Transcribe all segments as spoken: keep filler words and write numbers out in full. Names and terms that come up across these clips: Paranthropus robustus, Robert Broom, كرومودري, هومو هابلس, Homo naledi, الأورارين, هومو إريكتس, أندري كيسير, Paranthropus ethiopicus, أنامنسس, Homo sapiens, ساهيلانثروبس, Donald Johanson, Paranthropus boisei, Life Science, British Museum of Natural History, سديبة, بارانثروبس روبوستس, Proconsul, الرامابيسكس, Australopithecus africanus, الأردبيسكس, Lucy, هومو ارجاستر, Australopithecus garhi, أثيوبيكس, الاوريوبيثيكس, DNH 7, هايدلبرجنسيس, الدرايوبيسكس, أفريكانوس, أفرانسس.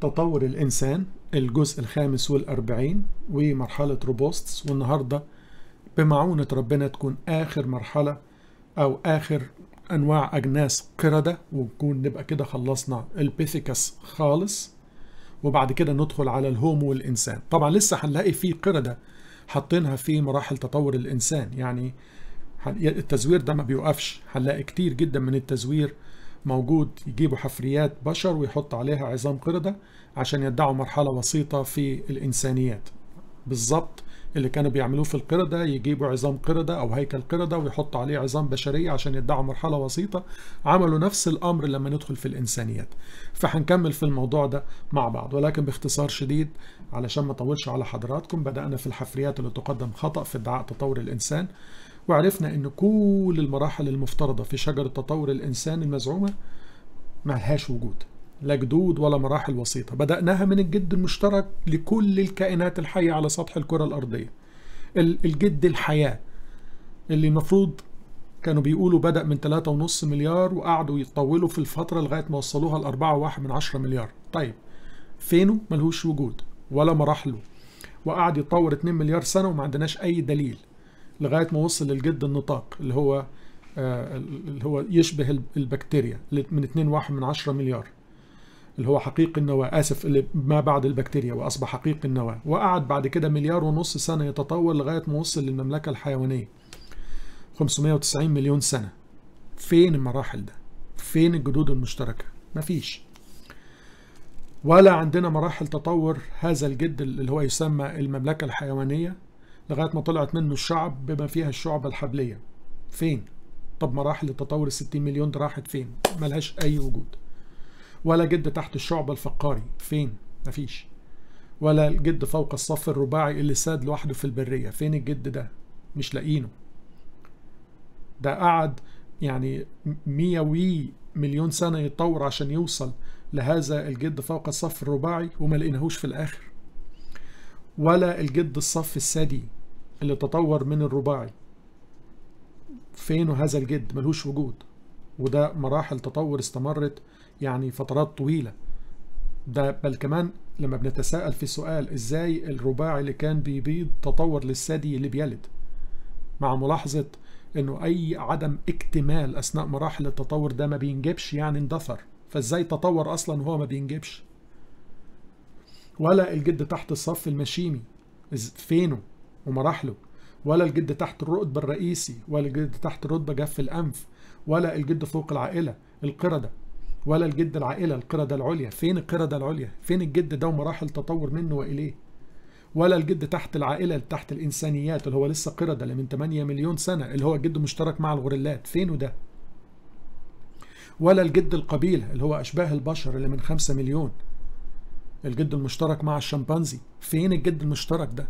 تطور الإنسان الجزء الخامس والأربعين ومرحلة روبوستس. والنهاردة بمعونة ربنا تكون آخر مرحلة أو آخر أنواع أجناس قردة، ونكون نبقى كده خلصنا البيثيكس خالص، وبعد كده ندخل على الهومو والإنسان. طبعا لسه هنلاقي فيه قردة حاطينها في مراحل تطور الإنسان، يعني التزوير ده ما بيوقفش، هنلاقي كتير جدا من التزوير موجود. يجيبوا حفريات بشر ويحط عليها عظام قردة عشان يدعوا مرحلة وسيطة في الإنسانيات، بالظبط اللي كانوا بيعملوه في القردة. يجيبوا عظام قردة أو هيكل قردة ويحط عليه عظام بشرية عشان يدعوا مرحلة وسيطة. عملوا نفس الأمر لما ندخل في الإنسانيات، فهنكمل في الموضوع ده مع بعض. ولكن باختصار شديد علشان ما أطولش على حضراتكم، بدأنا في الحفريات اللي تقدم خطأ في ادعاء تطور الإنسان، وعرفنا إن كل المراحل المفترضة في شجرة تطور الإنسان المزعومة ما لهاش وجود، لا جدود ولا مراحل وسيطة. بدأناها من الجد المشترك لكل الكائنات الحية على سطح الكرة الأرضية، الجد الحياة اللي المفروض كانوا بيقولوا بدأ من ثلاثة ونص مليار، وقعدوا يتطولوا في الفترة لغاية ما وصلوها لأربعة وواحد من عشرة مليار. طيب فينه؟ ملهوش وجود ولا مراحله، وقعد يتطور اتنين مليار سنة وما عندناش أي دليل، لغاية ما وصل للجد النطاق اللي هو آه اللي هو يشبه البكتيريا من اتنين وواحد من عشرة مليار، اللي هو حقيق النواة، آسف اللي ما بعد البكتيريا وأصبح حقيق النواة. وقعد بعد كده مليار ونص سنة يتطور لغاية ما وصل للمملكة الحيوانية خمسمية وتسعين مليون سنة. فين المراحل ده؟ فين الجدود المشتركة؟ مفيش، ولا عندنا مراحل تطور هذا الجد اللي هو يسمى المملكة الحيوانية لغاية ما طلعت منه الشعب بما فيها الشعبة الحبلية. فين؟ طب مراحل التطور الستين مليون دي راحت فين؟ ملهاش أي وجود. ولا جد تحت الشعبة الفقاري، فين؟ مفيش. ولا الجد فوق الصف الرباعي اللي ساد لوحده في البرية، فين الجد ده؟ مش لاقينه. ده قعد يعني مية وي مليون سنة يتطور عشان يوصل لهذا الجد فوق الصف الرباعي وما لقيناهوش في الآخر. ولا الجد الصف الثدي اللي تطور من الرباعي، فين هذا الجد؟ ملهوش وجود. وده مراحل تطور استمرت يعني فترات طويلة. ده بل كمان لما بنتساءل في سؤال ازاي الرباعي اللي كان بيبيض تطور للثدي اللي بيلد، مع ملاحظة انه اي عدم اكتمال اثناء مراحل التطور ده ما بينجبش، يعني اندثر، فازاي تطور اصلا وهو ما بينجبش؟ ولا الجد تحت الصف المشيمي، فينه ومراحله؟ ولا الجد تحت الرتبة الرئيسي، ولا الجد تحت رتبة جف الانف، ولا الجد فوق العائلة القردة، ولا الجد العائلة القردة العليا، فين القردة العليا؟ فين الجد ده ومراحل تطور منه وإليه؟ ولا الجد تحت العائلة اللي تحت الإنسانيات اللي هو لسه قردة اللي من تمانية مليون سنة، اللي هو جد مشترك مع الغوريلات، فينه ده؟ ولا الجد القبيلة اللي هو أشباه البشر اللي من خمسة مليون، الجد المشترك مع الشمبانزي، فين الجد المشترك ده؟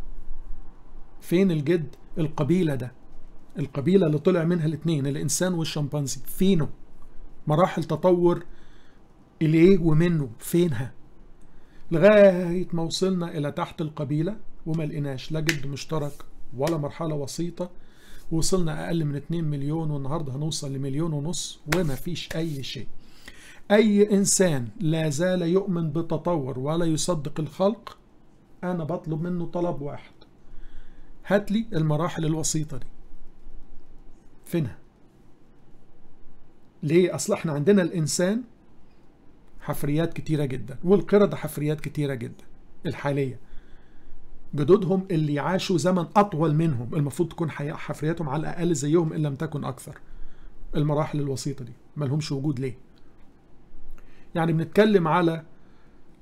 فين الجد القبيلة ده؟ القبيلة اللي طلع منها الاثنين الإنسان والشمبانزي، فينه؟ مراحل تطور إليه ومنه فينها؟ لغاية ما وصلنا إلى تحت القبيلة وما لقيناش لا جد مشترك ولا مرحلة وسيطة. وصلنا أقل من اتنين مليون والنهاردة هنوصل لمليون ونص وما فيش أي شيء. أي إنسان لا زال يؤمن بالتطور ولا يصدق الخلق، أنا بطلب منه طلب واحد، هات لي المراحل الوسيطة دي فينها؟ ليه؟ أصل احنا عندنا الإنسان حفريات كتيرة جدا، والقردة حفريات كتيرة جدا الحالية، جدودهم اللي عاشوا زمن أطول منهم المفروض تكون حفرياتهم على الأقل زيهم إن لم تكن أكثر. المراحل الوسيطة دي ملهمش وجود ليه؟ يعني بنتكلم على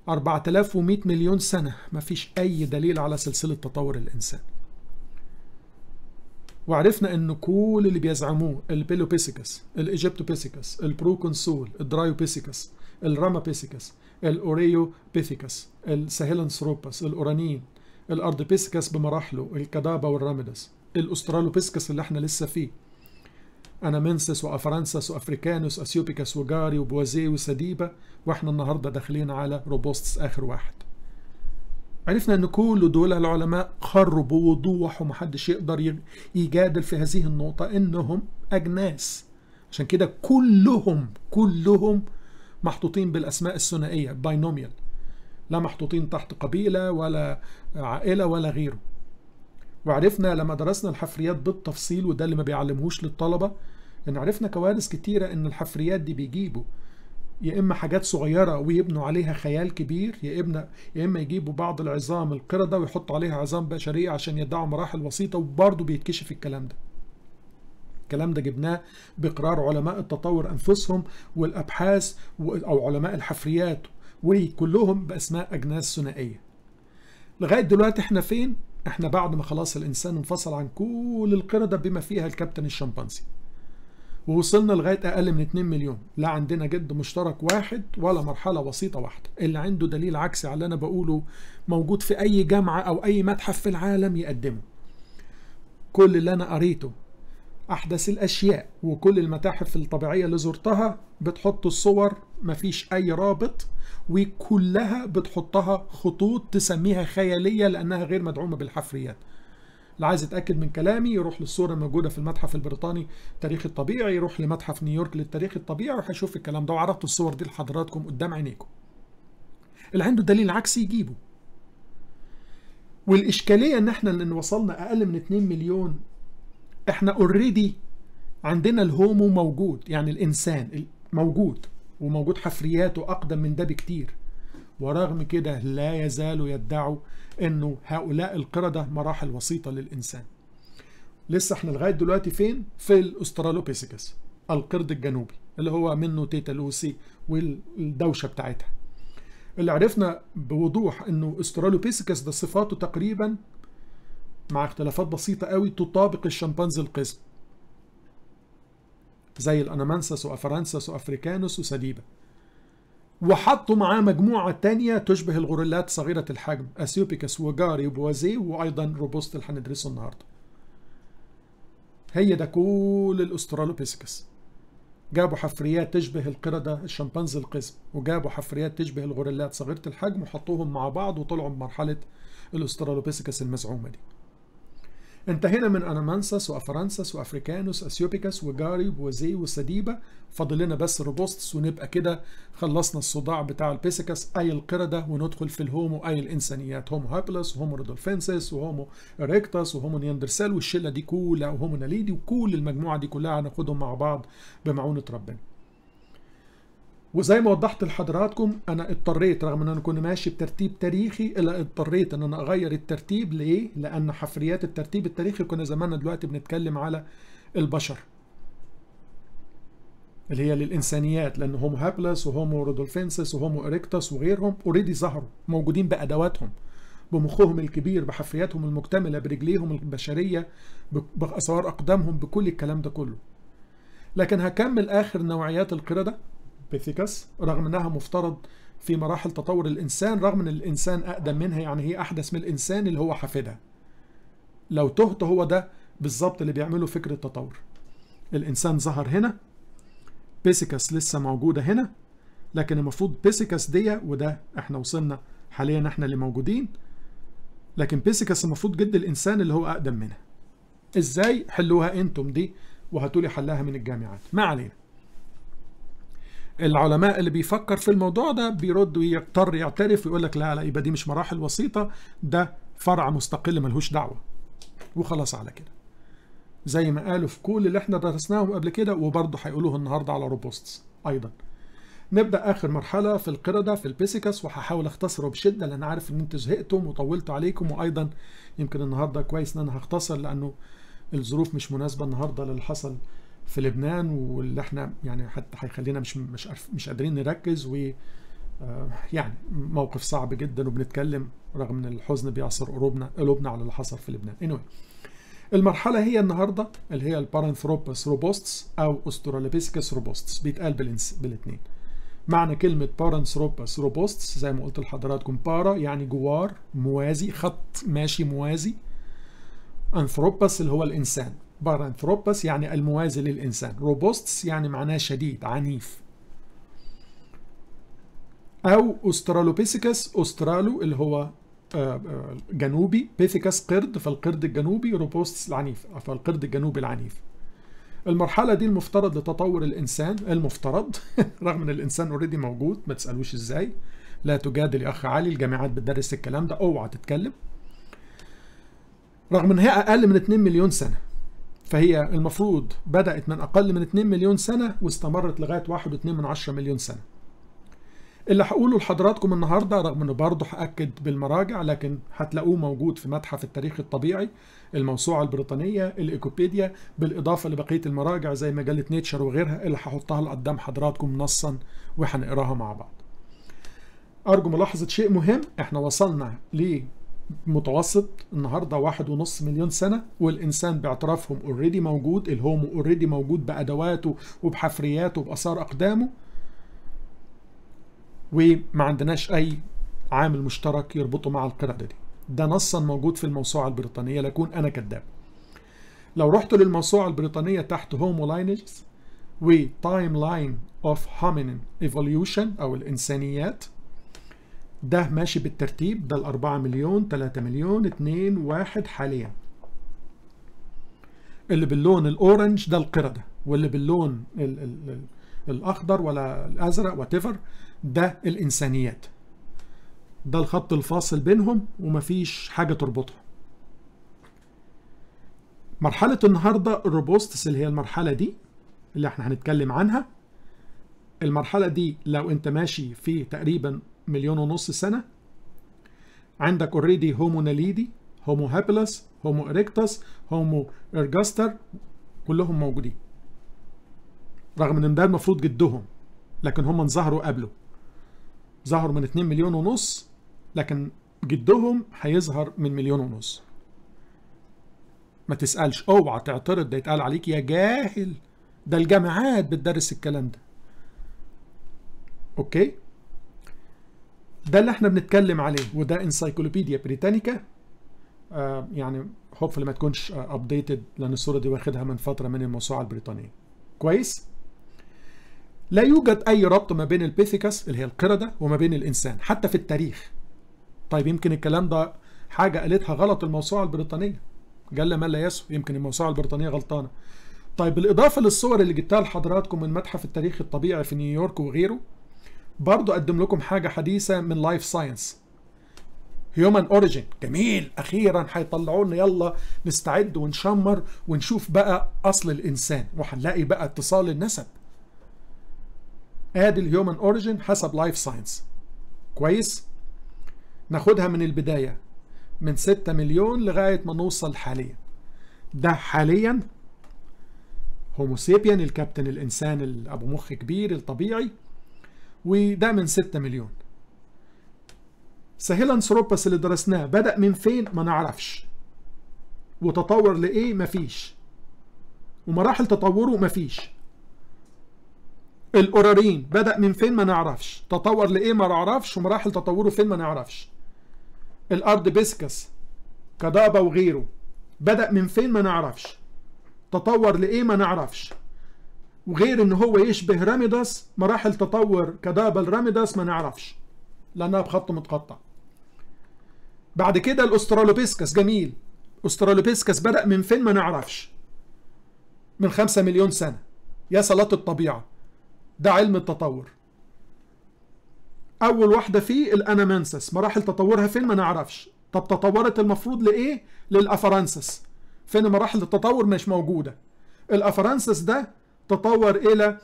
أربعة آلاف ومية مليون سنة مفيش أي دليل على سلسلة تطور الإنسان. وعرفنا ان كل اللي بيزعموه البيلوبيسيكس، الايجيبتوبيسيكس، البروكونسول، الدرايوبيسيكس، الرامابيسيكس، الاوريوبيثيكس، الساهيلانثروبس، الاورانيين، الاردبيسيكس بمراحله الكدابا والراميدس، الاسترالوبيسيكس اللي احنا لسه فيه، انامنسس وافرانسس وافريكانوس، اثيوبيكس وجاري وبوزي وسديبه، واحنا النهارده داخلين على روبوستس اخر واحد. عرفنا ان كل دول العلماء قروا بوضوح ومحدش يقدر يجادل في هذه النقطة انهم اجناس، عشان كده كلهم كلهم محطوطين بالاسماء الثنائية باينوميال، لا محطوطين تحت قبيلة ولا عائلة ولا غيره. وعرفنا لما درسنا الحفريات بالتفصيل، وده اللي ما بيعلمهوش للطلبة، ان عرفنا كوارث كتيرة ان الحفريات دي بيجيبوا يا اما حاجات صغيرة ويبنوا عليها خيال كبير، يا اما يجيبوا بعض العظام القردة ويحطوا عليها عظام بشرية عشان يدعوا مراحل وسيطة، وبرضه بيتكشف الكلام ده. الكلام ده جبناه بإقرار علماء التطور أنفسهم والأبحاث أو علماء الحفريات، وكلهم بأسماء أجناس ثنائية. لغاية دلوقتي احنا فين؟ احنا بعد ما خلاص الإنسان انفصل عن كل القردة بما فيها الكابتن الشمبانزي، ووصلنا لغاية أقل من اتنين مليون. لا عندنا جد مشترك واحد ولا مرحلة وسيطة واحدة. اللي عنده دليل عكسي على اللي أنا بقوله موجود في أي جامعة أو أي متحف في العالم يقدمه. كل اللي أنا قريته أحدث الأشياء، وكل المتاحف الطبيعية اللي زرتها بتحط الصور مفيش أي رابط، وكلها بتحطها خطوط تسميها خيالية لأنها غير مدعومة بالحفريات. اللي عايز يتأكد من كلامي يروح للصورة الموجودة في المتحف البريطاني تاريخ الطبيعي، يروح لمتحف نيويورك للتاريخ الطبيعي وهيشوف الكلام ده، وعرضت الصور دي لحضراتكم قدام عينيكم. اللي عنده دليل عكسي يجيبه. والإشكالية إن احنا اللي وصلنا أقل من اتنين مليون، احنا اوريدي عندنا الهومو موجود، يعني الإنسان موجود وموجود حفرياته أقدم من ده بكتير. ورغم كده لا يزالوا يدعوا انه هؤلاء القردة مراحل وسيطة للإنسان. لسه احنا لغاية دلوقتي فين؟ في الأسترالوبيثيكس، القرد الجنوبي اللي هو منه تيتا لوسي والدوشة بتاعتها. اللي عرفنا بوضوح انه أسترالوبيثيكس ده صفاته تقريبا مع اختلافات بسيطة قوي تطابق الشمبانزي القزم، زي الأنامنسس وأفرانسس وأفريكانوس وسديبة، وحطوا معاه مجموعة تانية تشبه الغوريلات صغيرة الحجم، أثيوبيكس وجاري وبوازي، وأيضا روبوست اللي هندرسه النهاردة. هي ده كل الأسترالوبيثيكس. جابوا حفريات تشبه القردة الشمبانزي القزم، وجابوا حفريات تشبه الغوريلات صغيرة الحجم، وحطوهم مع بعض وطلعوا بمرحلة الأسترالوبيثيكس المزعومة دي. انتهينا من أنامنسس وأفرانسس وأفريكانوس أثيوبيكس وجاري وبوازي وسديبة، فاضل لنا بس روبوستس، ونبقى كده خلصنا الصداع بتاع البيسيكس أي القردة، وندخل في الهومو أي الإنسانيات، هومو هابلس وهومو رودولفينسيس وهومو إريكتس وهومو نياندرسال والشلة دي كلها، وهومو ناليدي، وكل المجموعة دي كلها هناخدهم مع بعض بمعونة ربنا. وزي ما وضحت لحضراتكم أنا اضطريت، رغم أن أنا كنت ماشي بترتيب تاريخي، إلا اضطريت أن أنا أغير الترتيب. ليه؟ لأن حفريات الترتيب التاريخي كنا زماننا دلوقتي بنتكلم على البشر اللي هي للإنسانيات، لأن هومو هابلس وهومو رودولفينسيس وهومو إريكتس وغيرهم أوريدي ظهروا موجودين بأدواتهم، بمخهم الكبير، بحفرياتهم المكتملة، برجليهم البشرية، بأسوار أقدامهم، بكل الكلام ده كله. لكن هكمل آخر نوعيات القردة بيثيكس، رغم انها مفترض في مراحل تطور الانسان، رغم ان الانسان اقدم منها، يعني هي احدث من الانسان اللي هو حفيدها. لو تهت هو ده بالظبط اللي بيعمله فكر التطور. الانسان ظهر هنا، بيثيكس لسه موجوده هنا، لكن المفروض بيثيكس دي، وده احنا وصلنا حاليا احنا اللي موجودين، لكن بيثيكس المفروض جد الانسان اللي هو اقدم منها. ازاي حلوها انتم دي، وهاتوا لي حلها من الجامعات. ما علينا. العلماء اللي بيفكر في الموضوع ده بيرد ويضطر يعترف ويقول لك لا لا، يبقى دي مش مراحل وسيطة، ده فرع مستقل ملهوش دعوة، وخلاص على كده. زي ما قالوا في كل اللي احنا درسناهم قبل كده، وبرضه هيقولوه النهارده على روبوستس أيضا. نبدأ آخر مرحلة في القردة في البيثيكس، وهحاول أختصره بشدة لأن عارف إن أنتوا زهقتم وطولت عليكم، وأيضا يمكن النهارده كويس إن أنا هختصر لأنه الظروف مش مناسبة النهارده للي حصل في لبنان، واللي احنا يعني حتى هيخلينا مش مش مش قادرين نركز، و يعني موقف صعب جدا، وبنتكلم رغم ان الحزن بيعصر قلوبنا قلوبنا على اللي حصل في لبنان. anyway المرحله هي النهارده اللي هي البارانثروبس روبوستس او أسترالوبيثيكس روبوستس، بيتقال بالاثنين. معنى كلمه بارانثروبس روبوستس زي ما قلت لحضراتكم، بارا يعني جوار، موازي، خط ماشي موازي، انثروبس اللي هو الانسان، بارانثروبس يعني الموازي للإنسان، روبوستس يعني معناه شديد عنيف. أو أسترالوبيثيكس، أسترالو اللي هو جنوبي، بيثيكس قرد، فالقرد الجنوبي، روبوستس العنيف، فالقرد الجنوبي العنيف. المرحلة دي المفترض لتطور الإنسان، المفترض رغم إن الإنسان أوريدي موجود، ما تسألوش إزاي، لا تجادل يا أخ علي، الجامعات بتدرس الكلام ده، أوعى تتكلم. رغم إن هي أقل من اتنين مليون سنة، فهي المفروض بدأت من أقل من اتنين مليون سنة واستمرت لغاية واحد واتنين من عشرة مليون سنة. اللي هقوله لحضراتكم النهارده رغم انه برضه هاكد بالمراجع، لكن هتلاقوه موجود في متحف التاريخ الطبيعي، الموسوعه البريطانيه، الايكوبيديا، بالاضافه لبقيه المراجع زي مجله نيتشر وغيرها اللي هحطها لقدام حضراتكم نصا وهنقراها مع بعض. ارجو ملاحظه شيء مهم، احنا وصلنا لمتوسط النهارده واحد ونص مليون سنه، والانسان باعترافهم اوريدي موجود، الهومو اوريدي موجود بادواته وبحفرياته وباثار اقدامه، وما عندناش أي عامل مشترك يربطه مع القردة دي. ده نصا موجود في الموسوعة البريطانية، لكون أنا كذاب. لو رحت للموسوعة البريطانية تحت هومو لاينجز وتايم لاين اوف هومينين ايفوليوشن أو الإنسانيات، ده ماشي بالترتيب، ده الأربعة مليون، تلاتة مليون، اتنين، واحد حاليا. اللي باللون الأورنج ده القردة، واللي باللون ال ال الأخضر ولا الأزرق واتيفر ده الإنسانيات. ده الخط الفاصل بينهم ومفيش حاجة تربطهم. مرحلة النهاردة الروبوستس اللي هي المرحلة دي اللي احنا هنتكلم عنها، المرحلة دي لو انت ماشي في تقريبا مليون ونص سنة، عندك اوريدي هومو ناليدي، هومو هابيلس، هومو اريكتس، هومو ارجاستر، كلهم موجودين رغم ان ده المفروض جدهم، لكن هم انظهروا قبله، ظهروا من اتنين مليون ونص، لكن جدهم هيظهر من مليون ونص. ما تسألش، اوعى تعترض، ده يتقال عليك يا جاهل، ده الجامعات بتدرس الكلام ده. اوكي، ده اللي احنا بنتكلم عليه، وده انسايكلوبيديا بريتانيكا. آه يعني هوبفلي ما تكونش ابديتد، لان الصورة دي واخدها من فترة من الموسوعة البريطانية. كويس؟ لا يوجد أي ربط ما بين البيثيكس اللي هي القردة وما بين الإنسان حتى في التاريخ. طيب يمكن الكلام ده حاجة قالتها غلط الموسوعة البريطانية، جل ما لا يسهو، يمكن الموسوعة البريطانية غلطانة. طيب بالإضافة للصور اللي جبتها لحضراتكم من متحف التاريخ الطبيعي في نيويورك وغيره، برضو أقدم لكم حاجة حديثة من لايف ساينس، هيومن اوريجين. جميل، اخيرا هيطلعوا لنا، يلا نستعد ونشمر ونشوف بقى اصل الانسان، وهنلاقي بقى اتصال النسب. ادي الهيومن اوريجين حسب لايف ساينس. كويس، ناخدها من البدايه من ستة مليون لغايه ما نوصل حاليا. ده حاليا هومو سابيان، الكابتن الانسان اللي ابو مخ كبير الطبيعي، وده من ستة مليون. ساهيلانثروبس اللي درسناه بدأ من فين؟ ما نعرفش، وتطور لإيه؟ مفيش، ومراحل تطوره مفيش. الأورارين بدأ من فين؟ ما نعرفش، تطور لإيه؟ ما نعرفش، ومراحل تطوره فين؟ ما نعرفش. الأردبيسكس كدابا وغيره بدأ من فين؟ ما نعرفش، تطور لإيه؟ ما نعرفش، وغير إن هو يشبه راميداس، مراحل تطور كدابا لراميداس ما نعرفش لأنها بخط متقطع. بعد كده الأسترالوبيسكس، جميل، أسترالوبيسكس بدأ من فين؟ ما نعرفش، من خمسة مليون سنة. يا صلاة الطبيعة، ده علم التطور. أول واحدة فيه الأنامنسس، مراحل تطورها فين؟ ما نعرفش. طب تطورت المفروض لإيه؟ للأفرانسس، فين مراحل التطور؟ مش موجودة. الأفرانسس ده تطور إلى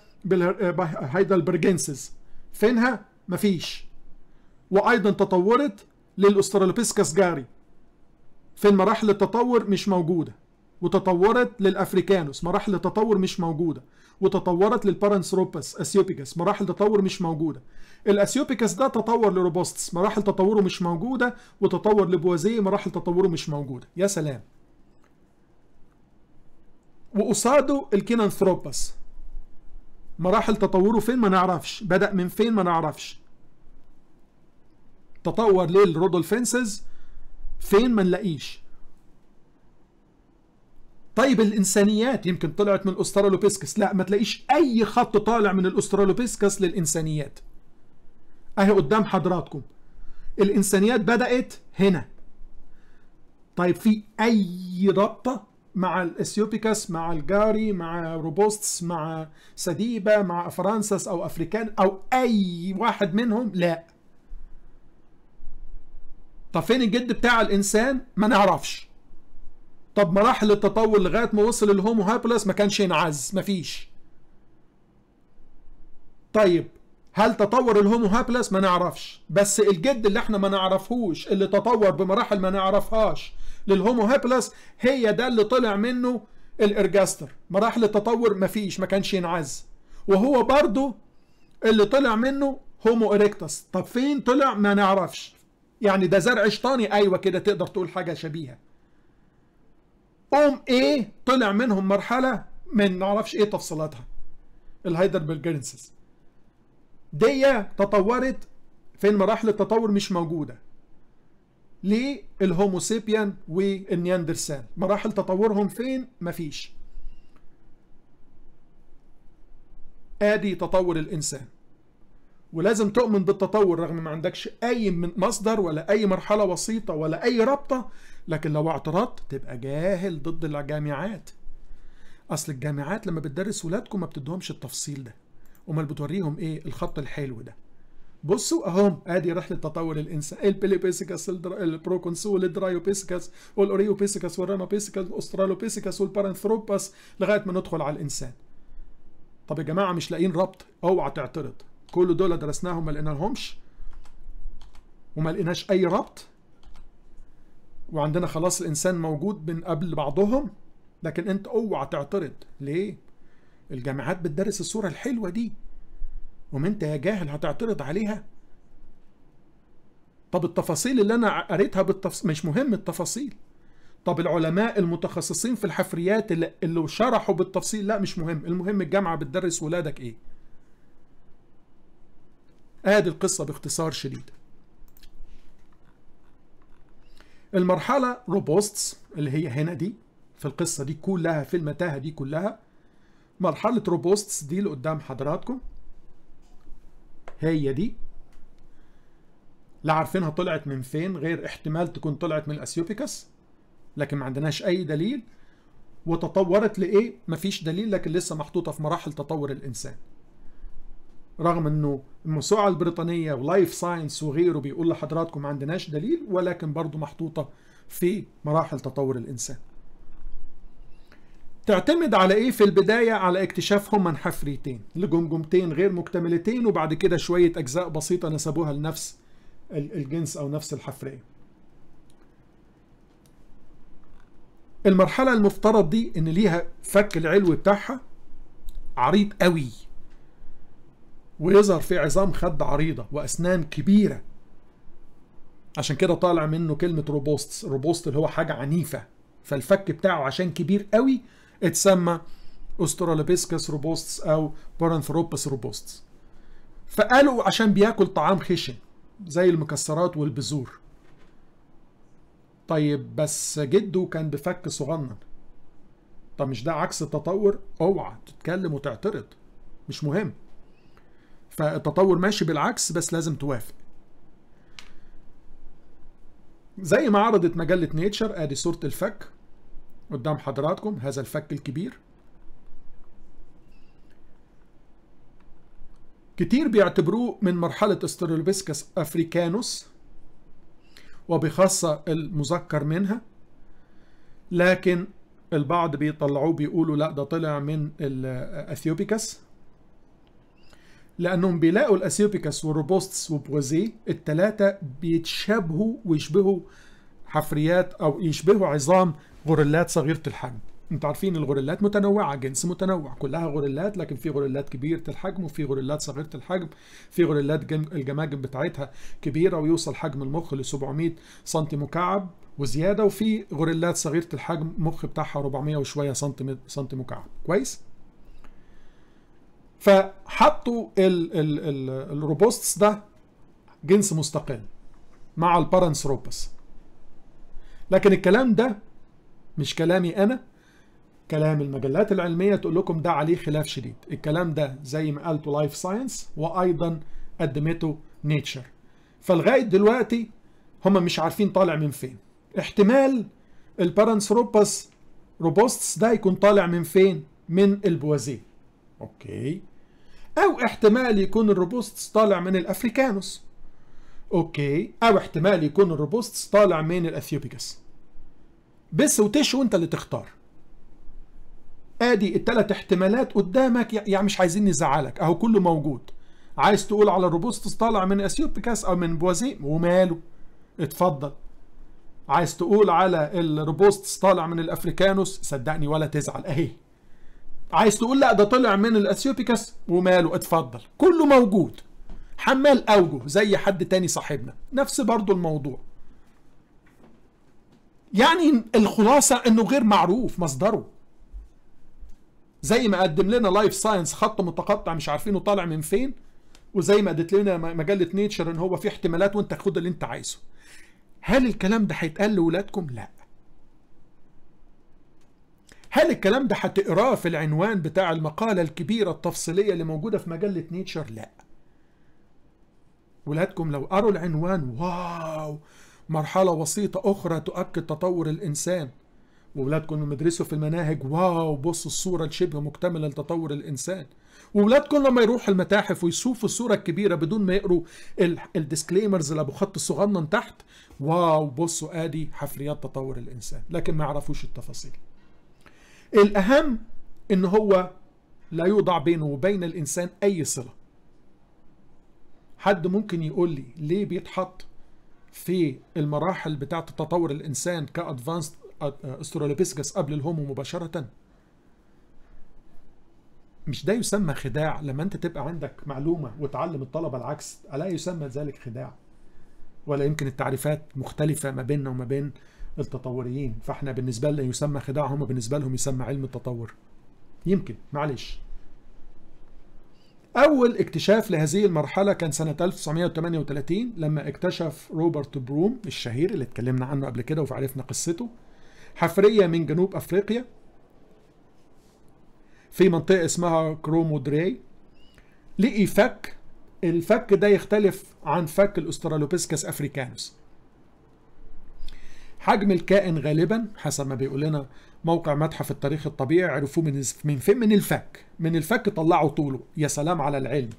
هايدلبرجنسس، فينها؟ مفيش. وايضا تطورت للأسترالوبيثكس جاري، في مراحل التطور مش موجوده. وتطورت للافريكانوس، مراحل التطور مش موجوده. وتطورت للبارانثروبس اثيوبيكس، مراحل التطور مش موجوده. الاثيوبيكس ده تطور لروبوستس، مراحل تطوره مش موجوده. وتطور لبوازيه، مراحل تطوره مش موجوده. يا سلام. وقصاده الكينانثروبس، مراحل تطوره فين؟ ما نعرفش، بدأ من فين؟ ما نعرفش، تطور للرودولفينسز، فين؟ ما نلاقيش. طيب الانسانيات يمكن طلعت من الاسترالوبيسكس، لا ما تلاقيش اي خط طالع من الاسترالوبيسكس للانسانيات. اهي قدام حضراتكم، الانسانيات بدأت هنا. طيب في اي رابطة مع الاثيوبيكس مع الجاري مع روبوستس مع سديبة مع فرانسس او افريكان او اي واحد منهم؟ لا. طب فين الجد بتاع الانسان؟ ما نعرفش. طب مراحل التطور لغايه ما وصل الهومو هابلس ما كانش ينعز، ما فيش. طيب هل تطور الهومو هابلس؟ ما نعرفش. بس الجد اللي احنا ما نعرفهوش اللي تطور بمراحل ما نعرفهاش للهومو هابلس هي ده اللي طلع منه الارجاستر. مراحل التطور ما فيش، ما كانش ينعز. وهو برضه اللي طلع منه هومو اريكتس. طب فين طلع؟ ما نعرفش. يعني ده زرع شيطاني؟ ايوه كده تقدر تقول حاجه شبيهه. قوم ايه طلع منهم مرحله ما نعرفش ايه تفصيلاتها، الهايدربرجنسيس دي تطورت فين؟ مراحل التطور مش موجوده للهومو سيبيان والنياندرسال. مراحل تطورهم فين؟ مفيش. ادي تطور الانسان. ولازم تؤمن بالتطور رغم ما عندكش اي مصدر ولا اي مرحله وسيطه ولا اي رابطه، لكن لو اعترضت تبقى جاهل ضد الجامعات. اصل الجامعات لما بتدرس ولادكم ما بتدهمش التفصيل ده، امال بتوريهم ايه؟ الخط الحلو ده. بصوا اهم ادي رحله تطور الانسان، البيليبيسيكس البروكونسول الدرايوبيسيكس والاوريوبيسيكس والرامابيسيكس والاسترالوبيسيكس والبارانثروبس لغايه ما ندخل على الانسان. طب يا جماعه مش لاقيين ربط؟ اوعى تعترض. كل دول درسناهم ما لقيناهمش وما لقيناش اي ربط، وعندنا خلاص الانسان موجود من قبل بعضهم، لكن انت اوعى تعترض. ليه؟ الجامعات بتدرس الصوره الحلوه دي، وما انت يا جاهل هتعترض عليها. طب التفاصيل اللي انا قريتها بالتفصيل مش مهم التفاصيل. طب العلماء المتخصصين في الحفريات اللي, اللي شرحوا بالتفصيل، لا مش مهم. المهم الجامعه بتدرس ولادك ايه. ادي القصه باختصار شديد. المرحله روبوستس اللي هي هنا دي في القصه دي كلها، في المتاهه دي كلها، مرحله روبوستس دي اللي قدام حضراتكم هي دي. لا عارفينها طلعت من فين غير احتمال تكون طلعت من الاثيوبيكس، لكن ما عندناش اي دليل. وتطورت لايه؟ مفيش دليل، لكن لسه محطوطه في مراحل تطور الانسان. رغم انه الموسوعه البريطانيه ولايف ساينس وغيره بيقول لحضراتكم ما عندناش دليل، ولكن برضه محطوطه في مراحل تطور الانسان. تعتمد على ايه في البدايه؟ على اكتشافهم من حفريتين لجمجمتين غير مكتملتين، وبعد كده شويه اجزاء بسيطه نسبوها لنفس الجنس او نفس الحفريه. المرحله المفترض دي ان ليها فك العلوي بتاعها عريض قوي، ويظهر في عظام خد عريضه واسنان كبيره، عشان كده طالع منه كلمه روبوست. روبوست اللي هو حاجه عنيفه، فالفك بتاعه عشان كبير قوي اتسمى أسترالوبيسكس روبوستس او بارانثروبس روبوستس. فقالوا عشان بياكل طعام خشن زي المكسرات والبذور. طيب بس جده كان بفك صغنن، طب مش ده عكس التطور؟ اوعى تتكلم وتعترض، مش مهم. فالتطور ماشي بالعكس، بس لازم توافق. زي ما عرضت مجلة نيتشر، ادي صورة الفك قدام حضراتكم، هذا الفك الكبير. كتير بيعتبروه من مرحلة أسترالوبيثكس أفريكانوس وبخاصة المذكر منها، لكن البعض بيطلعوه بيقولوا لا ده طلع من الأثيوبيكس، لأنهم بيلاقوا الأثيوبيكس والروبوستس وبوزي التلاتة بيتشابهوا ويشبهوا حفريات أو يشبهوا عظام غوريلات صغيرة الحجم. أنتوا عارفين الغوريلات متنوعة، جنس متنوع، كلها غوريلات، لكن في غوريلات كبيرة الحجم وفي غوريلات صغيرة الحجم، في غوريلات الجماجم بتاعتها كبيرة ويوصل حجم المخ ل سبعمية سنتيم مكعب وزيادة، وفي غوريلات صغيرة الحجم مخ بتاعها أربعمية وشوية سنتيم مكعب. كويس؟ فحطوا ال ال ال الروبوستس ده جنس مستقل مع البارانثروبس. لكن الكلام ده مش كلامي انا، كلام المجلات العلميه تقول لكم ده عليه خلاف شديد. الكلام ده زي ما قالته لايف ساينس وايضا قدمته نيتشر. فلغايه دلوقتي هم مش عارفين طالع من فين. احتمال البارانثروبس روبوستس ده يكون طالع من فين؟ من البوازيه. اوكي. او احتمال يكون الروبوستس طالع من الافريكانوس. اوكي. او احتمال يكون الروبوستس طالع من الاثيوبيكس. بس وتش وانت اللي تختار. ادي الثلاث احتمالات قدامك، يعني مش عايزين نزعلك، اهو كله موجود. عايز تقول على الروبوستس طالع من اثيوبيكس او من بوازيه وماله؟ اتفضل. عايز تقول على الروبوستس طالع من الافريكانوس، صدقني ولا تزعل اهي. عايز تقول لا ده طلع من الاثيوبيكس وماله، اتفضل، كله موجود. حمال اوجه زي حد تاني صاحبنا، نفس برضو الموضوع. يعني الخلاصه انه غير معروف مصدره. زي ما قدم لنا لايف ساينس خط متقطع مش عارفينه طالع من فين، وزي ما ادت لنا مجله نيتشر ان هو في احتمالات وانت خد اللي انت عايزه. هل الكلام ده هيتقال لاولادكم؟ لا. هل الكلام ده هتقراه في العنوان بتاع المقاله الكبيره التفصيليه اللي موجوده في مجله نيتشر؟ لا. ولادكم لو قروا العنوان واو مرحله بسيطه اخرى تؤكد تطور الانسان، وولادكم لما يدرسوا في المناهج واو بصوا الصوره الشبه مكتمله لتطور الانسان، وولادكم لما يروحوا المتاحف ويشوفوا الصوره الكبيره بدون ما يقروا الديسكليمرز اللي ابو خط صغنن تحت، واو بصوا ادي حفريات تطور الانسان، لكن ما يعرفوش التفاصيل. الاهم ان هو لا يوضع بينه وبين الانسان اي صله. حد ممكن يقول لي ليه بيتحط في المراحل بتاعه تطور الانسان كادفانسد أسترالوبيثيكس قبل الهومو مباشرة؟ مش ده يسمى خداع؟ لما انت تبقى عندك معلومة وتعلم الطلبة العكس، ألا يسمى ذلك خداع؟ ولا يمكن التعريفات مختلفة ما بيننا وما بين التطوريين، فاحنا بالنسبة لنا يسمى خداع، هم بالنسبة لهم يسمى علم التطور. يمكن، معلش. أول اكتشاف لهذه المرحلة كان سنة ألف وتسعمائة وثمانية وثلاثين لما اكتشف روبرت بروم الشهير اللي اتكلمنا عنه قبل كده وعرفنا قصته، حفرية من جنوب أفريقيا في منطقة اسمها كرومودري. لقي فك، الفك ده يختلف عن فك الأسترالوبيثيكس أفريكانوس. حجم الكائن غالبا حسب ما بيقول لنا موقع متحف التاريخ الطبيعي عرفوه من من فين؟ من الفك، من الفك طلعوا طوله. يا سلام على العلم.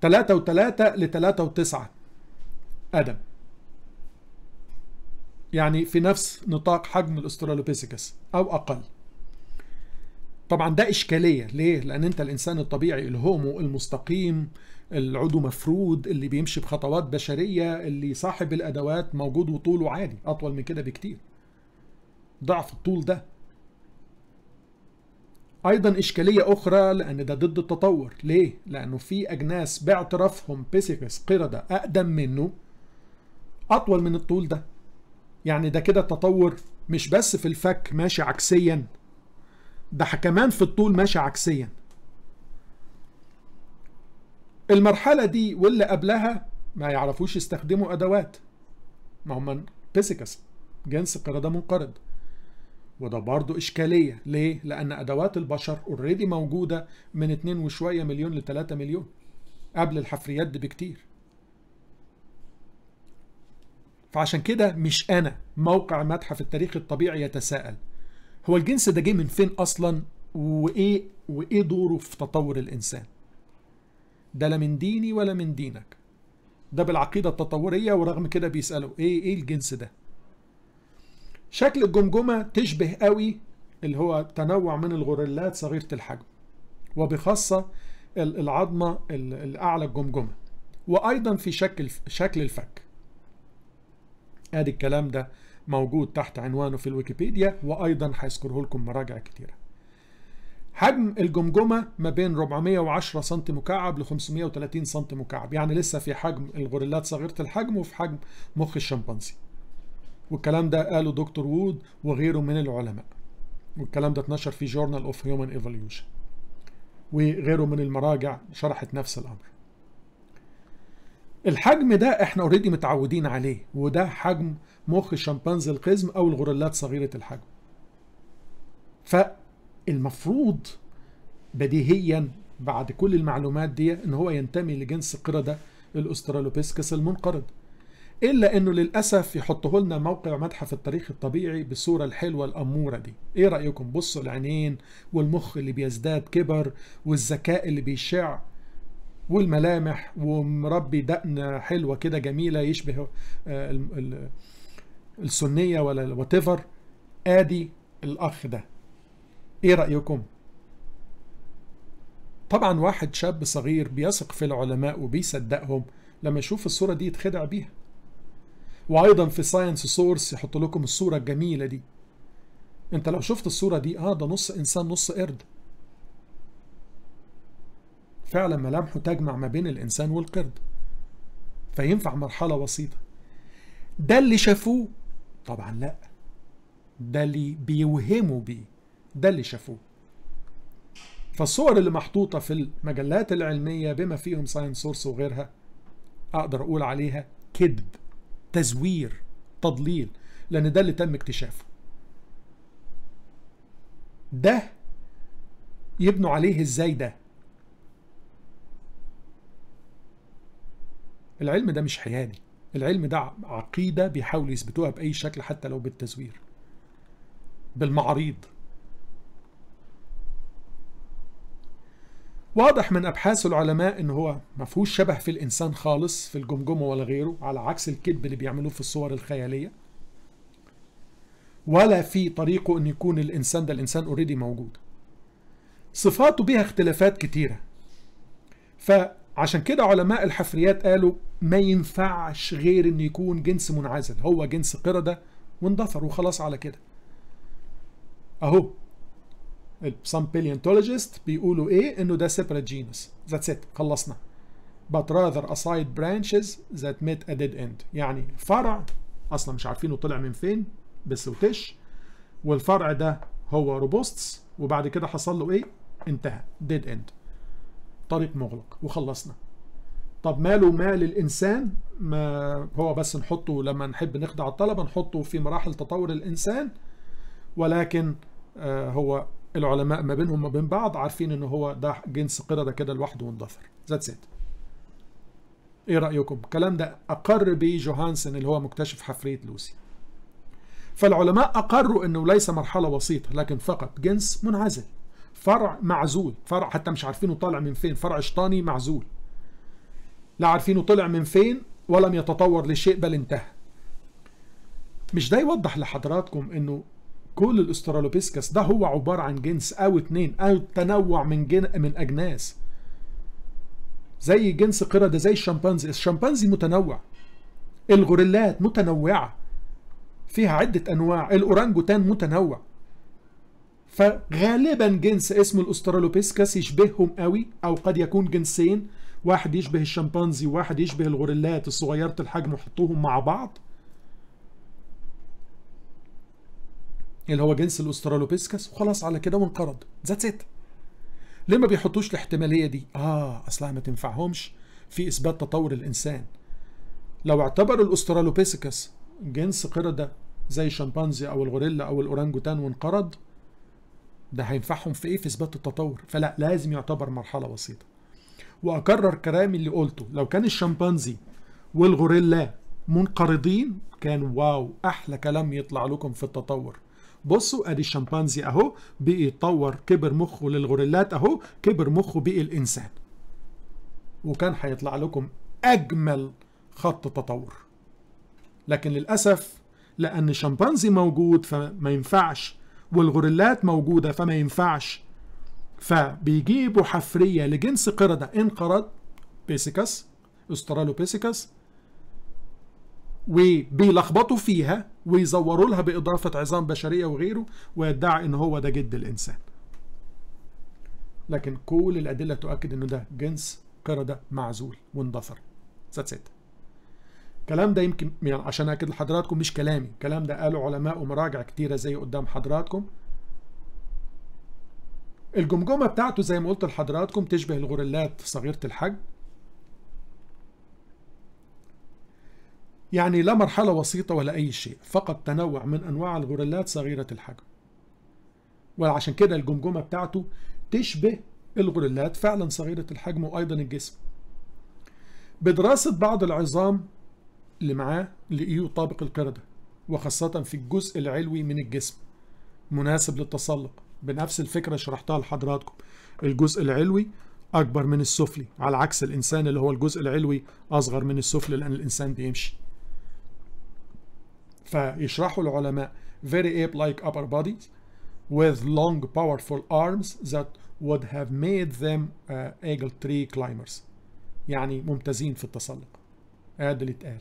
ثلاثة وثلاثة لثلاثة وتسعة قدم، يعني في نفس نطاق حجم الأسترالوبيثيكس أو أقل. طبعا ده إشكالية، ليه؟ لأن أنت الإنسان الطبيعي الهومو المستقيم العضو مفرود اللي بيمشي بخطوات بشرية اللي صاحب الأدوات موجود وطوله عادي، أطول من كده بكتير، ضعف الطول ده. أيضا إشكالية أخرى لأن ده ضد التطور، ليه؟ لأنه في أجناس باعترافهم بيثيكس قردة أقدم منه أطول من الطول ده. يعني ده كده التطور مش بس في الفك ماشي عكسيا، ده كمان في الطول ماشي عكسيا. المرحلة دي واللي قبلها ما يعرفوش يستخدموا أدوات، ما هم بيثيكس جنس قردة منقرض، وده برضو إشكالية. ليه؟ لأن أدوات البشر اوريدي موجودة من اتنين وشوية مليون ل ثلاثة مليون قبل الحفريات دي بكتير. فعشان كده مش أنا، موقع متحف التاريخ الطبيعي يتساءل هو الجنس ده جه من فين أصلا، وإيه وإيه دوره في تطور الإنسان؟ ده لا من ديني ولا من دينك، ده بالعقيدة التطورية، ورغم كده بيسألوا إيه إيه الجنس ده؟ شكل الجمجمة تشبه قوي اللي هو تنوع من الغوريلات صغيرة الحجم، وبخاصة العظمة الأعلى الجمجمة، وأيضا في شكل شكل الفك. ادي الكلام ده موجود تحت عنوانه في الويكيبيديا، وايضا هيذكره لكم مراجع كتيره. حجم الجمجمه ما بين أربعمائة وعشرة سم مكعب ل خمسمائة وثلاثين سم مكعب، يعني لسه في حجم الغوريلات صغيره الحجم وفي حجم مخ الشمبانزي. والكلام ده قاله دكتور وود وغيره من العلماء، والكلام ده اتنشر في جورنال اوف هيومن ايفوليوشن، وغيره من المراجع شرحت نفس الامر. الحجم ده احنا اوريدي متعودين عليه، وده حجم مخ الشمبانزي القزم او الغوريلات صغيره الحجم. فالمفروض بديهيا بعد كل المعلومات دي ان هو ينتمي لجنس قرده الاسترالوبيثيكس المنقرض. إلا إنه للأسف يحطه لنا موقع متحف التاريخ الطبيعي بالصورة الحلوة الأمورة دي. إيه رأيكم؟ بصوا العينين والمخ اللي بيزداد كبر والذكاء اللي بيشع والملامح ومربي دقن حلوة كده جميلة يشبه السنية ولا الواتيفر. آدي الأخ ده. إيه رأيكم؟ طبعا واحد شاب صغير بيثق في العلماء وبيصدقهم لما يشوف الصورة دي يتخدع بيها. وأيضا في ساينس سورس يحط لكم الصورة الجميلة دي. أنت لو شفت الصورة دي آه ده نص إنسان نص قرد. فعلا ملامحه تجمع ما بين الإنسان والقرد. فينفع مرحلة وسيطة. ده اللي شافوه؟ طبعا لأ. ده اللي بيوهموا بيه. ده اللي شافوه. فالصور اللي محطوطة في المجلات العلمية بما فيهم ساينس سورس وغيرها أقدر أقول عليها كذب، تزوير، تضليل، لأن ده اللي تم اكتشافه. ده يبنوا عليه إزاي ده؟ العلم ده مش حيادي، العلم ده عقيدة بيحاولوا يثبتوها بأي شكل حتى لو بالتزوير، بالمعاريض. واضح من أبحاث العلماء إن هو ما فيهوش شبه في الإنسان خالص في الجمجمة ولا غيره، على عكس الكذب اللي بيعملوه في الصور الخيالية. ولا في طريقه إن يكون الإنسان ده، الإنسان أوريدي موجود. صفاته بيها اختلافات كتيرة. فعشان كده علماء الحفريات قالوا ما ينفعش غير إن يكون جنس منعزل، هو جنس قردة واندثر وخلاص على كده. أهو. some paleontologists بيقولوا ايه؟ انه ده separate genus. That's it. خلصنا. But rather aside branches that met a dead end. يعني فرع اصلا مش عارفينه طلع من فين بس وتش، والفرع ده هو روبوستس وبعد كده حصل له ايه؟ انتهى. dead end. طريق مغلق وخلصنا. طب ماله مال الانسان؟ ما هو بس نحطه لما نحب نخدع الطلبه نحطه في مراحل تطور الانسان، ولكن آه هو العلماء ما بينهم ما بين بعض عارفين ان هو ده جنس قردة كده لوحده واندثر. ذاتس إت. ايه رأيكم؟ الكلام ده اقر بيه جوهانسون اللي هو مكتشف حفرية لوسي. فالعلماء اقروا انه ليس مرحلة وسيطة لكن فقط جنس منعزل، فرع معزول، فرع حتى مش عارفينه طالع من فين، فرع شيطاني معزول لا عارفينه طلع من فين ولم يتطور لشيء بل انتهى. مش ده يوضح لحضراتكم انه كل الاسترالوبيسكس ده هو عبارة عن جنس أو اتنين أو تنوع من جن... من أجناس. زي جنس قردة، زي الشمبانزي، الشمبانزي متنوع. الغوريلات متنوعة. فيها عدة أنواع، الأورانجوتان متنوع. فغالبا جنس اسمه الاسترالوبيسكس يشبههم قوي، أو قد يكون جنسين، واحد يشبه الشمبانزي وواحد يشبه الغوريلات الصغيرة الحجم وحطوهم مع بعض. اللي هو جنس الاسترالوبيسكس وخلاص على كده وانقرض. ذاتس إت. ليه ما بيحطوش الاحتماليه دي؟ اه اصلها ما تنفعهمش في اثبات تطور الانسان. لو اعتبروا الاسترالوبيسكس جنس قرده زي الشمبانزي او الغوريلا او الاورانجوتان وانقرض، ده هينفعهم في ايه في اثبات التطور؟ فلا، لازم يعتبر مرحله وسيطه. واكرر كلامي اللي قلته، لو كان الشمبانزي والغوريلا منقرضين كان واو، احلى كلام يطلع لكم في التطور. بصوا ادي الشمبانزي اهو بقي يتطور، كبر مخه للغوريلات اهو كبر مخه بقي الانسان، وكان هيطلع لكم اجمل خط تطور. لكن للاسف لان الشمبانزي موجود فما ينفعش، والغوريلات موجوده فما ينفعش، فبيجيبوا حفريه لجنس قرده انقرض بيسيكس استرالوبيسيكس وبيلخبطوا فيها ويزوروا لها بإضافة عظام بشرية وغيره ويدعي إن هو ده جد الإنسان. لكن كل الأدلة تؤكد إنه ده جنس قردة معزول واندثر. ذاتس إت. الكلام ده يمكن يعني عشان أكد لحضراتكم مش كلامي، الكلام ده قالوا علماء ومراجع كتيرة زي قدام حضراتكم. الجمجمة بتاعته زي ما قلت لحضراتكم تشبه الغوريلات صغيرة الحجم. يعني لا مرحلة وسيطة ولا أي شيء، فقط تنوع من أنواع الغوريلات صغيرة الحجم. وعشان كده الجمجمة بتاعته تشبه الغوريلات فعلا صغيرة الحجم وأيضا الجسم. بدراسة بعض العظام اللي معاه لإيه يطابق القردة، وخاصة في الجزء العلوي من الجسم، مناسب للتسلق بنفس الفكرة شرحتها لحضراتكم. الجزء العلوي أكبر من السفلي، على عكس الإنسان اللي هو الجزء العلوي أصغر من السفلي لأن الإنسان بيمشي. فيشرحوا العلماء very ape-like upper bodies with long powerful arms that would have made them uh, eagle tree climbers. يعني ممتازين في التسلق. ادي اللي اتقال.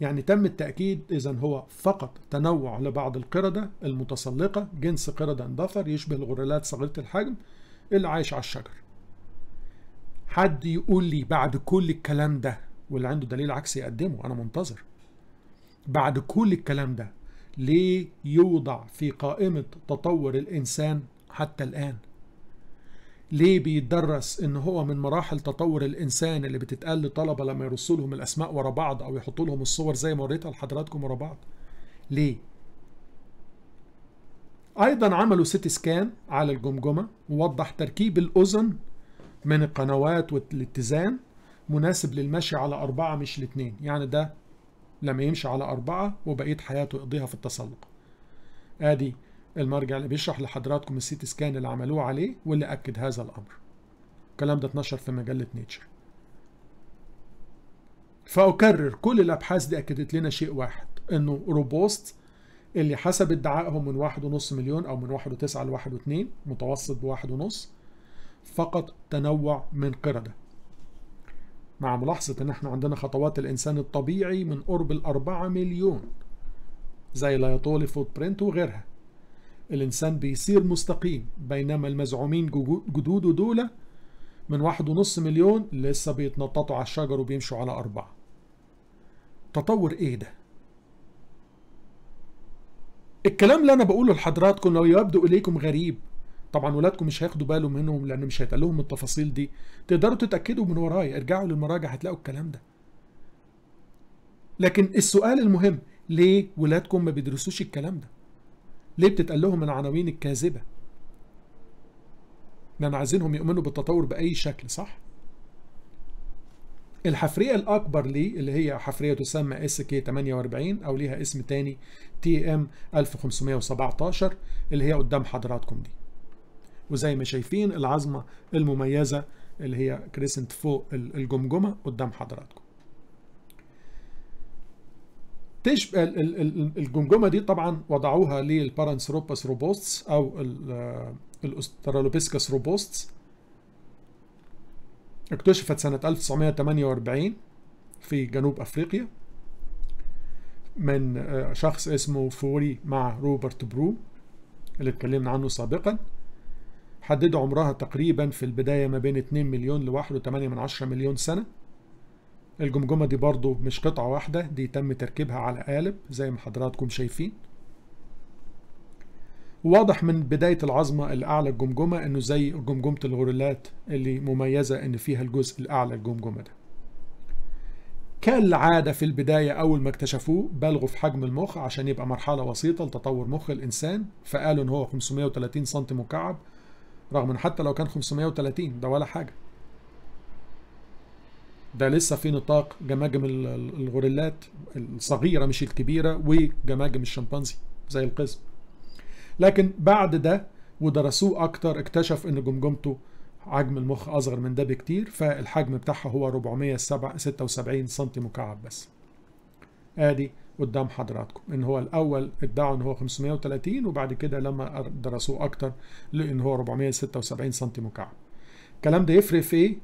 يعني تم التأكيد إذا هو فقط تنوع لبعض القردة المتسلقة، جنس قردة اندثر يشبه الغوريلات صغيرة الحجم اللي عايش على الشجر. حد يقول لي بعد كل الكلام ده، واللي عنده دليل عكسي يقدمه، أنا منتظر. بعد كل الكلام ده ليه يوضع في قائمة تطور الإنسان حتى الآن؟ ليه بيدرس ان هو من مراحل تطور الانسان اللي بتتقال للطلبه لما يرصوا لهم الاسماء ورا بعض او يحطوا لهم الصور زي ما وريتها لحضراتكم ورا بعض؟ ليه؟ ايضا عملوا سيتي سكان على الجمجمه ووضح تركيب الاذن من القنوات والاتزان مناسب للمشي على اربعه مش لاتنين، يعني ده لما يمشي على اربعه وبقيه حياته يقضيها في التسلق. ادي المرجع اللي بيشرح لحضراتكم السيتي سكان اللي عملوه عليه واللي اكد هذا الامر. الكلام ده اتنشر في مجله نيتشر. فاكرر كل الابحاث دي اكدت لنا شيء واحد، انه روبوست اللي حسب ادعائهم من واحد ونص مليون او من واحد وتسعه لواحد واثنين، متوسط بواحد ونص، فقط تنوع من قردة، مع ملاحظه ان احنا عندنا خطوات الانسان الطبيعي من قرب الاربعه مليون زي لا يطول فوت برينت وغيرها. الإنسان بيصير مستقيم، بينما المزعومين جدوده دولة من واحد ونص مليون لسه بيتنططوا على الشجر وبيمشوا على أربعة. تطور إيه ده؟ الكلام اللي أنا بقوله لحضراتكم لو يبدو إليكم غريب، طبعا ولادكم مش هياخدوا بالهم منهم لأن مش هيتقال لهم التفاصيل دي، تقدروا تتأكدوا من ورايا، ارجعوا للمراجع هتلاقوا الكلام ده. لكن السؤال المهم، ليه ولادكم ما بيدرسوش الكلام ده؟ ليه بتتقال لهم العناوين الكاذبة؟ لأن عايزينهم يؤمنوا بالتطور بأي شكل، صح؟ الحفرية الأكبر ليه اللي هي حفرية تسمى اس كي ثمانية وأربعين أو ليها اسم تاني تي ام ألف وخمسمائة وسبعة عشر اللي هي قدام حضراتكم دي. وزي ما شايفين العظمة المميزة اللي هي كريسنت فوق الجمجمة قدام حضراتكم. تشبه الجمجمه دي طبعا وضعوها للبارانثروبس روبوستس او الاسترالوبيثكس روبوستس. اكتشفت سنه ألف وتسعمائة وثمانية وأربعين في جنوب افريقيا من شخص اسمه فوري مع روبرت بروم اللي اتكلمنا عنه سابقا. حددوا عمرها تقريبا في البدايه ما بين مليونين لواحد وثمانية من عشرة مليون سنه. الجمجمة دي برضو مش قطعة واحدة، دي تم تركيبها على قالب زي ما حضراتكم شايفين. واضح من بداية العظمة اللي أعلى الجمجمة إنه زي جمجمة الغوريلات اللي مميزة إن فيها الجزء الأعلى الجمجمة ده. كالعادة في البداية أول ما اكتشفوه بلغوا في حجم المخ عشان يبقى مرحلة وسيطة لتطور مخ الإنسان، فقالوا إن هو خمسمائة وثلاثين سنتي مكعب، رغم إن حتى لو كان خمسمائة وثلاثين ده ولا حاجة، ده لسه في نطاق جماجم الغوريلات الصغيرة مش الكبيرة وجماجم الشمبانزي زي القزم. لكن بعد ده ودرسوه أكتر اكتشف إن جمجمته حجم المخ أصغر من ده بكتير، فالحجم بتاعها هو أربعمائة وستة وسبعين سنتي مكعب بس. آدي قدام حضراتكم إن هو الأول ادعوا إن هو خمسمائة وثلاثين وبعد كده لما درسوه أكتر لإن هو أربعمائة وستة وسبعين سنتي مكعب. الكلام ده يفرق في إيه؟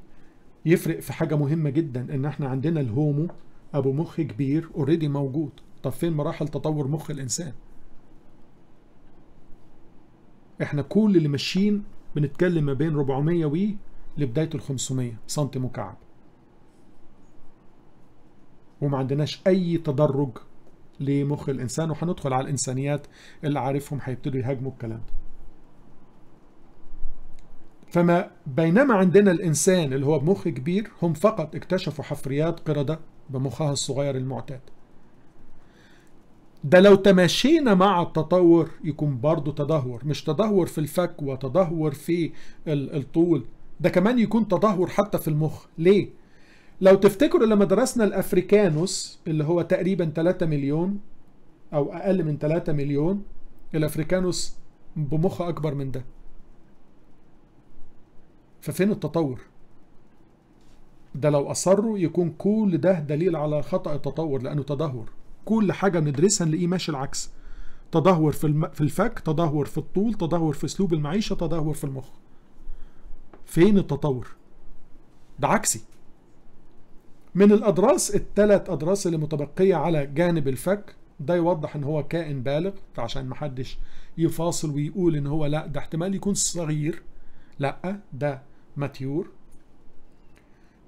يفرق في حاجة مهمة جدا، ان احنا عندنا الهومو ابو مخ كبير اوريدي موجود. طب فين مراحل تطور مخ الانسان؟ احنا كل اللي ماشيين بنتكلم ما بين أربعمائة و لبداية ال خمسمائة سنتي مكعب، وما عندناش اي تدرج لمخ الانسان، وهندخل على الانسانيات اللي عارفهم هيبتدوا يهاجموا الكلام ده. فما بينما عندنا الإنسان اللي هو بمخ كبير، هم فقط اكتشفوا حفريات قردة بمخها الصغير المعتاد. ده لو تماشينا مع التطور يكون برضو تدهور، مش تدهور في الفك تدهور في الطول، ده كمان يكون تدهور حتى في المخ. ليه؟ لو تفتكروا لما درسنا الافريكانوس اللي هو تقريبا ثلاثة مليون او اقل من ثلاثة مليون، الافريكانوس بمخ اكبر من ده. ففين التطور؟ ده لو اصروا يكون كل ده دليل على خطأ التطور، لانه تدهور. كل حاجه بندرسها نلاقيه ماشي العكس، تدهور في الفك، تدهور في الطول، تدهور في اسلوب المعيشه، تدهور في المخ. فين التطور؟ ده عكسي. من الاضراس الثلاث اضراس اللي متبقيه على جانب الفك، ده يوضح ان هو كائن بالغ، فعشان ما حدش يفاصل ويقول ان هو لا ده احتمال يكون صغير، لا ده ماتيور.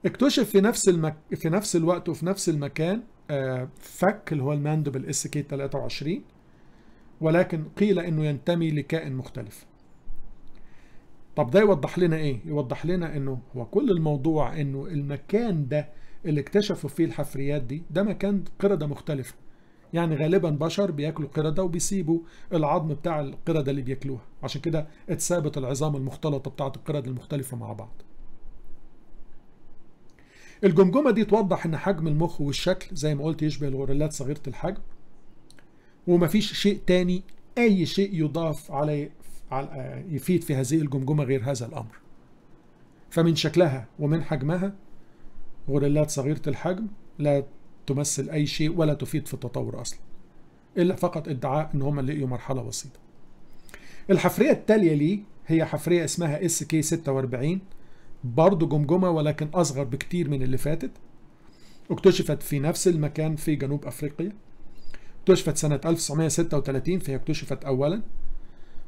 اكتشف في نفس المك... في نفس الوقت وفي نفس المكان آه فك اللي هو الماندبل اس كي ثلاثة وعشرين، ولكن قيل انه ينتمي لكائن مختلف. طب ده يوضح لنا ايه؟ يوضح لنا انه هو كل الموضوع انه المكان ده اللي اكتشفوا فيه الحفريات دي ده مكان قردة مختلفة، يعني غالبا بشر بياكلوا قردة وبيسيبوا العظم بتاع القردة اللي بياكلوها، عشان كده اتثابت العظام المختلطة بتاعة القرد المختلفة مع بعض. الجمجمة دي توضح ان حجم المخ والشكل زي ما قلت يشبه الغوريلات صغيرة الحجم، ومفيش شيء تاني اي شيء يضاف على يفيد في هذه الجمجمة غير هذا الامر. فمن شكلها ومن حجمها غوريلات صغيرة الحجم، لا تمثل اي شيء ولا تفيد في التطور اصلا، الا فقط ادعاء ان هم لقيوا مرحلة بسيطة. الحفرية التالية ليه هي حفرية اسمها اس كي ستة وأربعين، برضه جمجمة ولكن أصغر بكتير من اللي فاتت. اكتشفت في نفس المكان في جنوب أفريقيا، اكتشفت سنة ألف وتسعمائة وستة وثلاثين، فهي اكتشفت أولا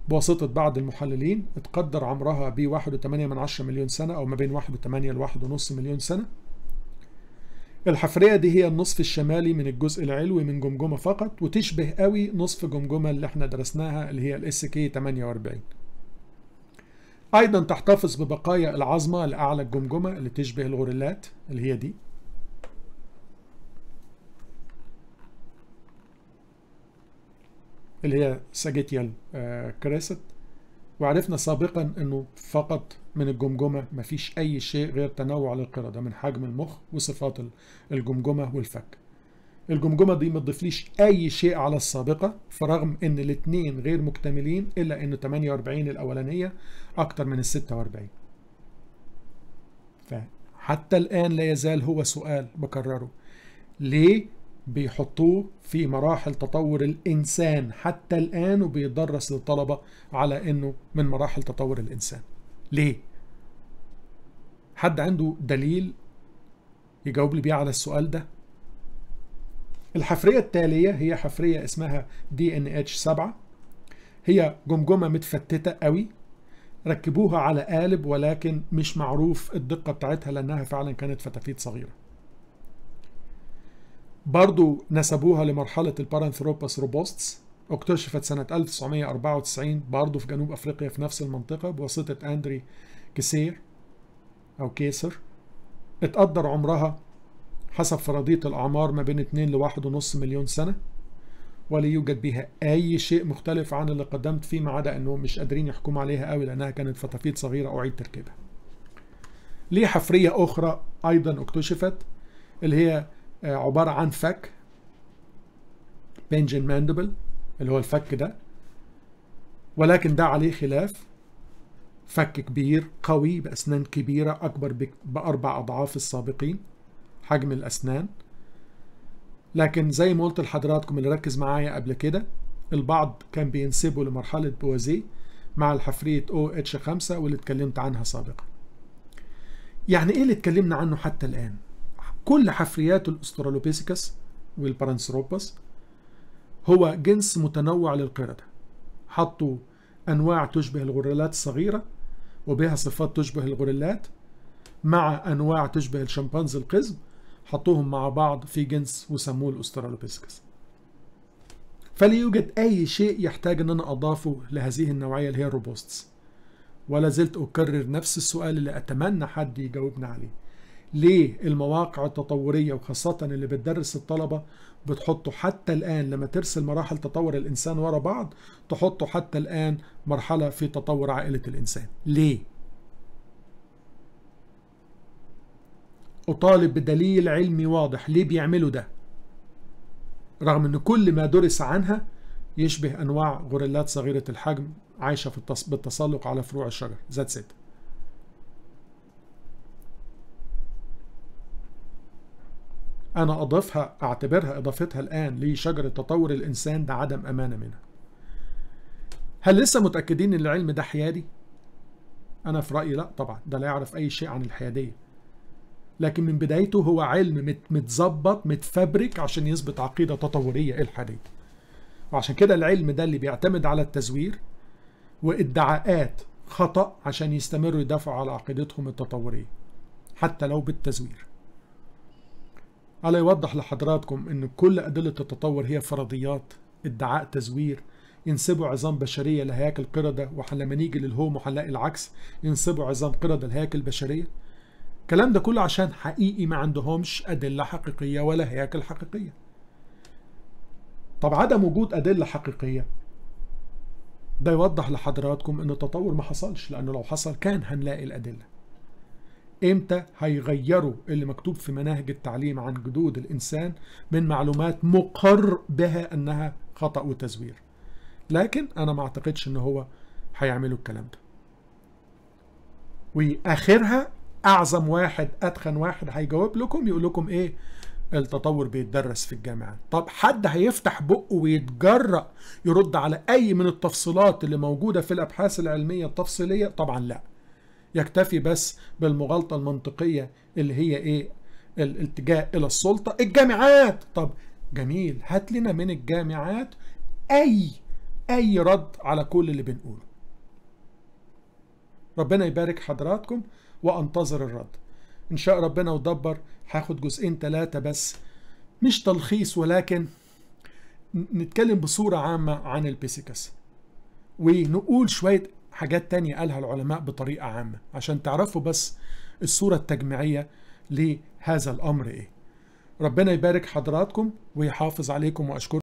بواسطة بعض المحللين، اتقدر عمرها ب واحد فاصلة ثمانية مليون سنة أو ما بين واحد فاصلة ثمانية ل واحد فاصلة خمسة مليون سنة. الحفرية دي هي النصف الشمالي من الجزء العلوي من جمجمة فقط، وتشبه قوي نصف جمجمة اللي احنا درسناها اللي هي الاس كي ثمانية وأربعين. ايضا تحتفظ ببقايا العظمه لاعلى الجمجمه اللي تشبه الغوريلات اللي هي دي. اللي هي ساجيتيال كريست، وعرفنا سابقا انه فقط من الجمجمه مفيش اي شيء غير تنوع للقرده من حجم المخ وصفات الجمجمه والفك. الجمجمه دي ما تضيفليش اي شيء على السابقه، فرغم ان الاثنين غير مكتملين، الا ان ثمانية وأربعين الاولانيه اكتر من ال ستة وأربعين. فحتى الان لا يزال هو سؤال بكرره، ليه بيحطوه في مراحل تطور الانسان حتى الان وبيدرس للطلبه على انه من مراحل تطور الانسان؟ ليه؟ حد عنده دليل يجاوب لي بيه على السؤال ده؟ الحفرية التالية هي حفرية اسمها دي إن إتش سبعة، هي جمجمة متفتتة قوي، ركبوها على قالب ولكن مش معروف الدقة بتاعتها لأنها فعلا كانت فتافيت صغيرة. برضو نسبوها لمرحلة البارانثروبوس روبوستس، اكتشفت سنة ألف وتسعمائة وأربعة وتسعين برضو في جنوب أفريقيا في نفس المنطقة بواسطة أندري كيسير أو كيسر. اتقدر عمرها حسب فرضية الأعمار ما بين اثنين ل واحد فاصلة خمسة مليون سنة، ولا يوجد بها أي شيء مختلف عن اللي قدمت فيه، ما عدا أنهم مش قادرين يحكموا عليها قوي لأنها كانت فتافيت صغيرة أعيد تركيبها. ليه حفرية أخرى أيضا اكتشفت اللي هي عبارة عن فك بنجن ماندبل اللي هو الفك ده، ولكن ده عليه خلاف، فك كبير قوي بأسنان كبيرة أكبر بأربع أضعاف السابقين حجم الأسنان. لكن زي ما قلت لحضراتكم اللي ركز معايا قبل كده، البعض كان بينسبه لمرحلة بوازيه مع الحفرية أو إتش خمسة واللي اتكلمت عنها سابقا. يعني ايه اللي اتكلمنا عنه حتى الآن؟ كل حفريات الأسترالوبيثيكس والبارانثروبوس هو جنس متنوع للقردة، حطوا أنواع تشبه الغوريلات الصغيرة وبها صفات تشبه الغوريلات مع أنواع تشبه الشمبانزي القزم، حطوهم مع بعض في جنس وسموه الأسترالوبيثيكس. فلا يوجد أي شيء يحتاج أن أنا أضافه لهذه النوعية اللي هي الروبوستس. ولا زلت أكرر نفس السؤال اللي أتمنى حد يجاوبنا عليه، ليه المواقع التطورية وخاصة اللي بتدرس الطلبة بتحطوا حتى الآن لما ترسل مراحل تطور الإنسان ورا بعض تحطوا حتى الآن مرحلة في تطور عائلة الإنسان؟ ليه؟ أطالب بدليل علمي واضح ليه بيعملوا ده، رغم أن كل ما درس عنها يشبه أنواع غوريلات صغيرة الحجم عايشة في التص... بالتسلق على فروع الشجر. ذات ست أنا أضيفها، أعتبرها إضافتها الآن لشجرة تطور الإنسان ده عدم أمانة منها. هل لسه متأكدين أن العلم ده حيادي؟ أنا في رأيي لأ طبعا، ده لا يعرف أي شيء عن الحيادية، لكن من بدايته هو علم متظبط متفبرك عشان يثبت عقيدة تطورية إلحادية. وعشان كده العلم ده اللي بيعتمد على التزوير وادعاءات خطأ عشان يستمروا يدافعوا على عقيدتهم التطورية حتى لو بالتزوير. ألا يوضح لحضراتكم أن كل أدلة التطور هي فرضيات، ادعاء، تزوير، ينسبوا عظام بشرية لهياكل قردة، ولما نيجي للهومو هنلاقي العكس، ينسبوا عظام قردة لهياكل بشرية. الكلام ده كله عشان حقيقي ما عندهمش أدلة حقيقية ولا هياكل حقيقية. طب عدم وجود أدلة حقيقية ده يوضح لحضراتكم أن التطور ما حصلش، لأنه لو حصل كان هنلاقي الأدلة. إمتى هيغيروا اللي مكتوب في مناهج التعليم عن جدود الإنسان من معلومات مقر بها أنها خطأ وتزوير؟ لكن أنا ما أعتقدش أنه هو هيعملوا الكلام ده. وآخرها أعظم واحد أتخن واحد هيجاوب لكم يقول لكم إيه؟ التطور بيتدرس في الجامعة. طب حد هيفتح بقه ويتجرأ يرد على أي من التفصيلات اللي موجودة في الأبحاث العلمية التفصيلية؟ طبعا لا، يكتفي بس بالمغالطة المنطقية اللي هي إيه؟ الالتجاء إلى السلطة. الجامعات، طب جميل، هات لنا من الجامعات أي أي رد على كل اللي بنقوله. ربنا يبارك حضراتكم وأنتظر الرد إن شاء ربنا ودبر. هاخد جزئين ثلاثة بس، مش تلخيص ولكن نتكلم بصورة عامة عن البيثيكس ونقول شوية حاجات تانية قالها العلماء بطريقة عامة عشان تعرفوا بس الصورة التجميعية لهذا الأمر إيه. ربنا يبارك حضراتكم ويحافظ عليكم وأشكركم.